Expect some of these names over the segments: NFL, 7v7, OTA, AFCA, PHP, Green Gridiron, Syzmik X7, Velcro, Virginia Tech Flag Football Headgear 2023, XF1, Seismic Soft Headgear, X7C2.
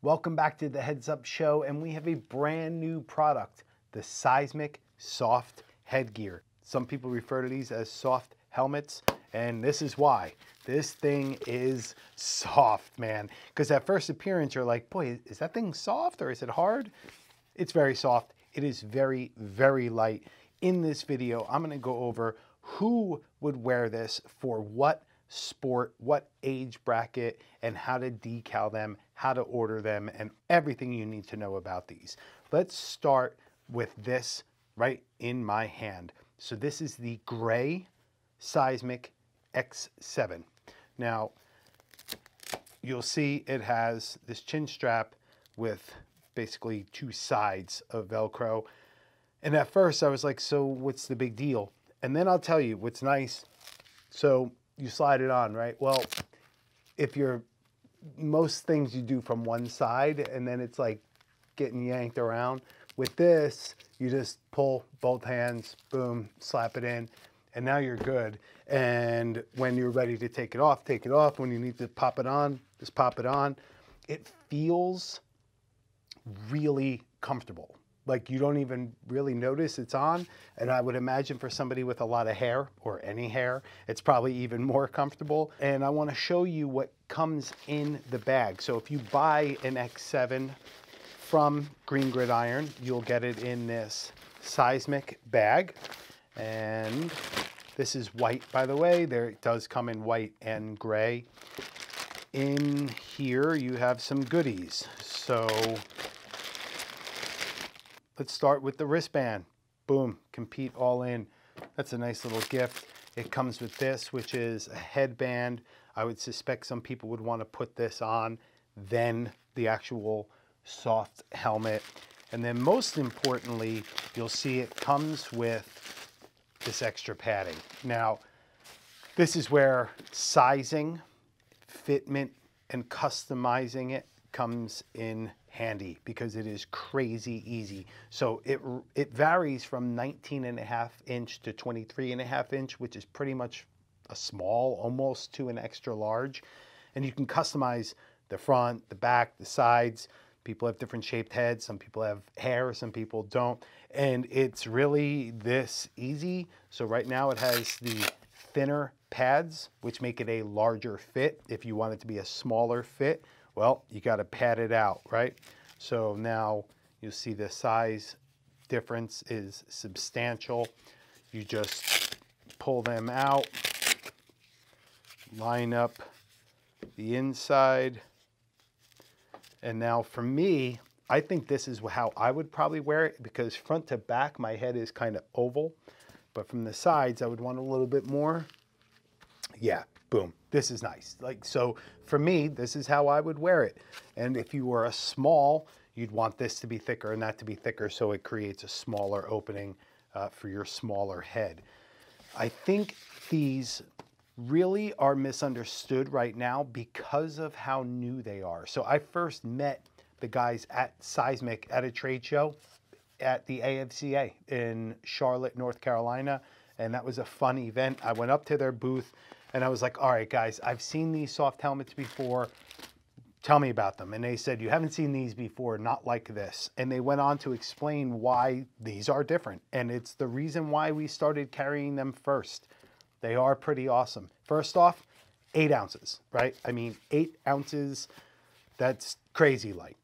Welcome back to the Heads Up Show, and we have a brand new product, the Seismic Soft Headgear. Some people refer to these as soft helmets, and this is why. This thing is soft, man. Because at first appearance, you're like, boy, is that thing soft or is it hard? It's very soft. It is very, very light. In this video, I'm gonna go over who would wear this for what sport, what age bracket, and how to decal them, how to order them, and everything you need to know about these. Let's start with this right in my hand. So this is the gray Syzmik X7. Now, you'll see it has this chin strap with basically two sides of Velcro. And at first I was like, so what's the big deal? And then I'll tell you what's nice. So you slide it on, right? Well, if you're, most things you do from one side and then it's like getting yanked around. With this, you just pull both hands, boom, slap it in, and now you're good. And when you're ready to take it off, take it off. When you need to pop it on, just pop it on. It feels really comfortable. Like you don't even really notice it's on. And I would imagine for somebody with a lot of hair or any hair, it's probably even more comfortable. And I wanna show you what comes in the bag. So if you buy an X7 from Green Gridiron, you'll get it in this Syzmik bag. And this is white, by the way. There, it does come in white and gray. In here, you have some goodies. So, let's start with the wristband. Boom, compete all in. That's a nice little gift. It comes with this, which is a headband. I would suspect some people would want to put this on, then the actual soft helmet. And then most importantly, you'll see it comes with this extra padding. Now, this is where sizing, fitment, and customizing it comes in handy because it is crazy easy. So it varies from 19.5" to 23.5", which is pretty much a small, almost to an extra large. And you can customize the front, the back, the sides. People have different shaped heads. Some people have hair, some people don't. And it's really this easy. So right now it has the thinner pads, which make it a larger fit. If you want it to be a smaller fit, well, you got to pad it out, right? So now you'll see the size difference is substantial. You just pull them out, line up the inside. And now for me, I think this is how I would probably wear it because front to back, my head is kind of oval, but from the sides, I would want a little bit more. Yeah. Boom, this is nice. Like, so for me, this is how I would wear it. And if you were a small, you'd want this to be thicker and that to be thicker, so it creates a smaller opening for your smaller head. I think these really are misunderstood right now because of how new they are. So I first met the guys at Syzmik at a trade show at the AFCA in Charlotte, North Carolina, and that was a fun event. I went up to their booth and I was like, all right, guys, I've seen these soft helmets before. Tell me about them. And they said, you haven't seen these before, not like this. And they went on to explain why these are different. And it's the reason why we started carrying them first. They are pretty awesome. First off, 8 ounces, right? I mean, 8 ounces, that's crazy light.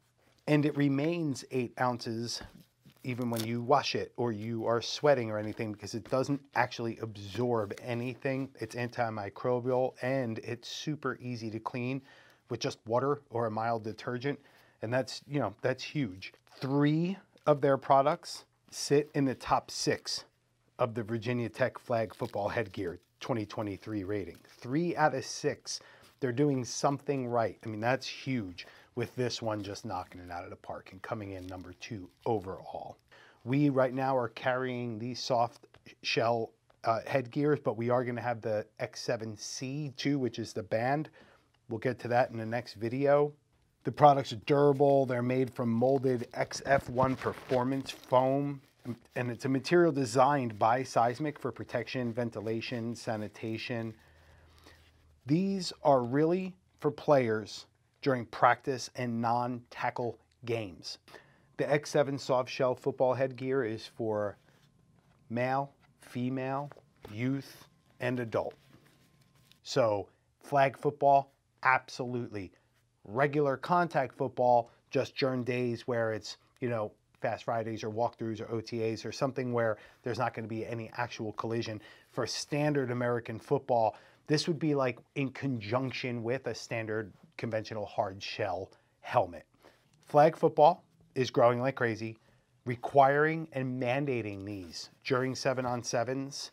And it remains 8 ounces even when you wash it or you are sweating or anything, because it doesn't actually absorb anything. It's antimicrobial and it's super easy to clean with just water or a mild detergent. And that's, you know, that's huge. 3 of their products sit in the top 6 of the Virginia Tech Flag Football Headgear 2023 rating. 3 out of 6, they're doing something right. I mean, that's huge. With this one just knocking it out of the park and coming in number 2 overall. We right now are carrying these soft shell headgears, but we are gonna have the X7C2, which is the band. We'll get to that in the next video. The products are durable. They're made from molded XF1 performance foam, and it's a material designed by Syzmik for protection, ventilation, sanitation. These are really for players during practice and non-tackle games. The X7 soft shell football headgear is for male, female, youth, and adult. So flag football, absolutely. Regular contact football, just during days where it's, you know, Fast Fridays or walkthroughs or OTAs or something where there's not going to be any actual collision. For standard American football, this would be like in conjunction with a standard conventional hard shell helmet. Flag football is growing like crazy, requiring and mandating these during 7-on-7s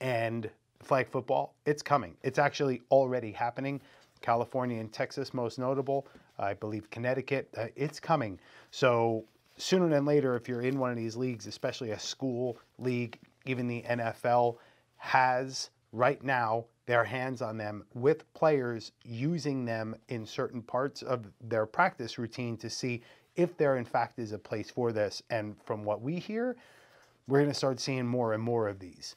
and flag football. It's coming. It's actually already happening. California and Texas, most notable. I believe Connecticut. It's coming. So sooner than later, if you're in one of these leagues, especially a school league, even the NFL has right now their hands on them, with players using them in certain parts of their practice routine to see if there in fact is a place for this. And from what we hear, we're going to start seeing more and more of these.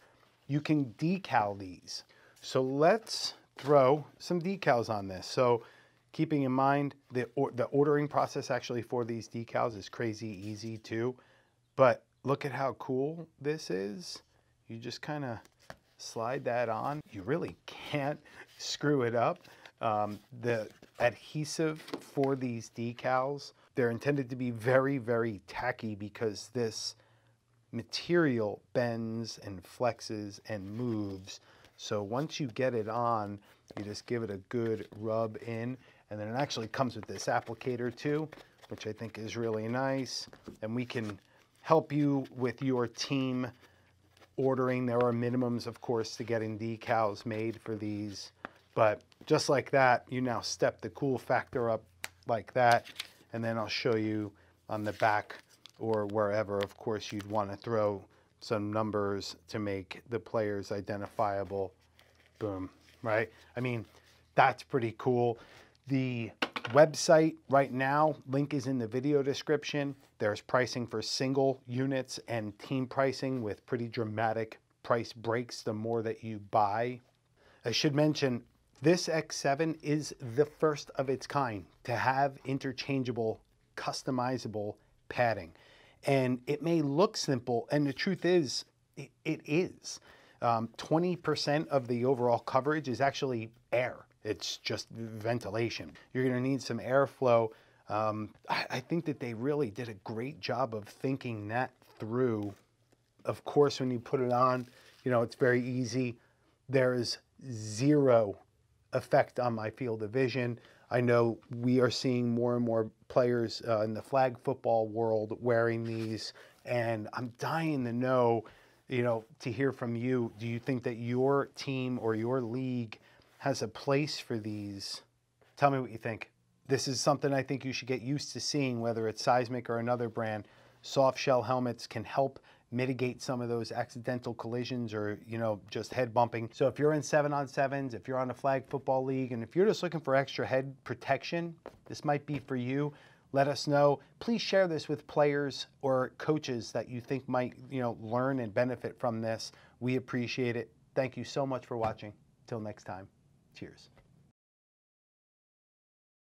You can decal these. So let's throw some decals on this. So keeping in mind the ordering process actually for these decals is crazy easy too, but look at how cool this is. You just kind of slide that on. You really can't screw it up. The adhesive for these decals, they're intended to be very, very tacky because this material bends and flexes and moves. So once you get it on, you just give it a good rub in. And then it actually comes with this applicator too, which I think is really nice. And we can help you with your team ordering. There are minimums, of course, to getting decals made for these. But just like that, you now step the cool factor up like that. And then I'll show you on the back or wherever, of course, you'd want to throw some numbers to make the players identifiable. Boom, right? I mean, that's pretty cool. The website right now, link is in the video description. There's pricing for single units and team pricing with pretty dramatic price breaks the more that you buy. I should mention this X7 is the first of its kind to have interchangeable, customizable padding. And it may look simple, and the truth is, it is. 20% of the overall coverage is actually air. It's just ventilation. You're going to need some airflow. I think that they really did a great job of thinking that through. Of course, when you put it on, you know, it's very easy. There is zero effect on my field of vision. I know we are seeing more and more players in the flag football world wearing these, and I'm dying to know, you know, to hear from you. Do you think that your team or your league has a place for these? Tell me what you think. This is something I think you should get used to seeing, whether it's Syzmik or another brand. Soft shell helmets can help mitigate some of those accidental collisions or, you know, just head bumping. So if you're in 7-on-7s, if you're on a flag football league, and if you're just looking for extra head protection, this might be for you. Let us know. Please share this with players or coaches that you think might, you know, learn and benefit from this. We appreciate it. Thank you so much for watching. Till next time. Cheers.